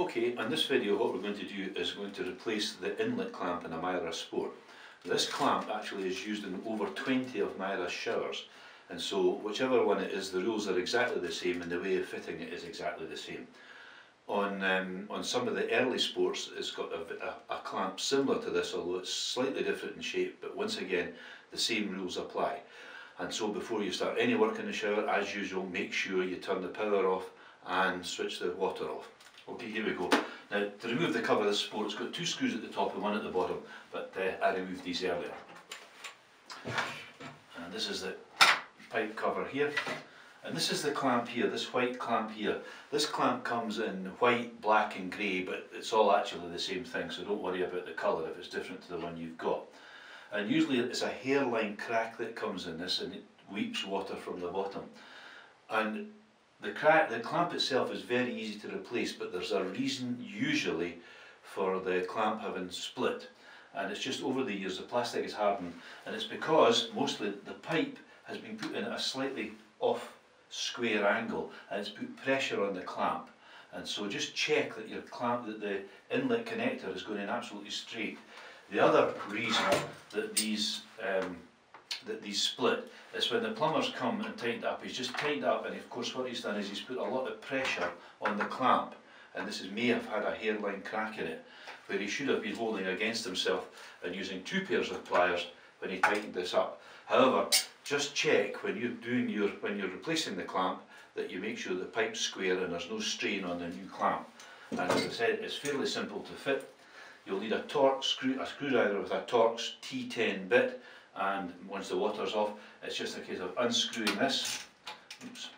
Okay, in this video what we're going to do is going to replace the inlet clamp in a Mira Sport. This clamp actually is used in over 20 of Mira's showers, and so whichever one it is, the rules are exactly the same and the way of fitting it is exactly the same. On some of the early Sports it's got a clamp similar to this, although it's slightly different in shape, but once again the same rules apply. And so before you start any work in the shower, as usual, make sure you turn the power off and switch the water off. Okay, here we go. Now, to remove the cover of this Sport, it's got two screws at the top and one at the bottom, but I removed these earlier. And this is the pipe cover here. And this is the clamp here, this white clamp here. This clamp comes in white, black and grey, but it's all actually the same thing, so don't worry about the colour if it's different to the one you've got. And usually it's a hairline crack that comes in this, and it weeps water from the bottom. And the clamp itself is very easy to replace, but there's a reason usually for the clamp having split. And it's just over the years the plastic has hardened, and it's because mostly the pipe has been put in at a slightly off square angle, and it's put pressure on the clamp. And so just check that your clamp, that the inlet connector is going in absolutely straight. The other reason that these split is when the plumber's come and tightened up, he's just tightened up, and of course what he's done is he's put a lot of pressure on the clamp, and this may have had a hairline crack in it, where he should have been holding against himself and using two pairs of pliers when he tightened this up. However, just check when you're replacing the clamp that you make sure the pipe's square and there's no strain on the new clamp. And as I said, it's fairly simple to fit. You'll need a Torx screwdriver with a Torx T10 bit, and once the water's off, it's just a case of unscrewing this. Oops.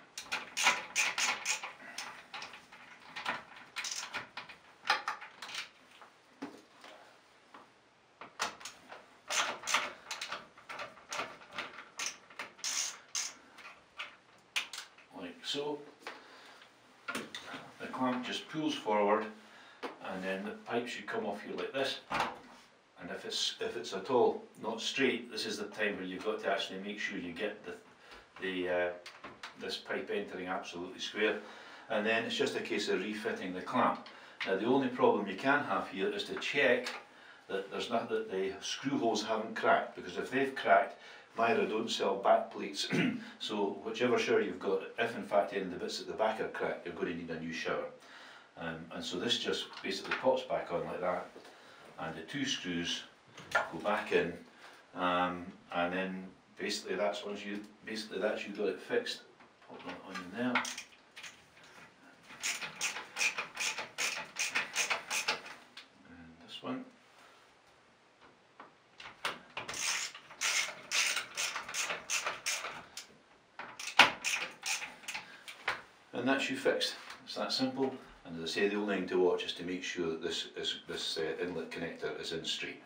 Like so. The clamp just pulls forward, and then the pipe should come off here like this. And if it's at all not straight, this is the time where you've got to actually make sure you get this pipe entering absolutely square. And then it's just a case of refitting the clamp. Now, the only problem you can have here is to check that that the screw holes haven't cracked, because if they've cracked, Mira don't sell back plates. So whichever shower you've got, if in fact any of the bits at the back are cracked, you're going to need a new shower. And so this just basically pops back on like that, and the two screws go back in, and then basically that's you got it fixed. Pop that on in there. And this one. And that's you fixed. It's that simple. And as I say, the only thing to watch is to make sure that this inlet connector is in straight.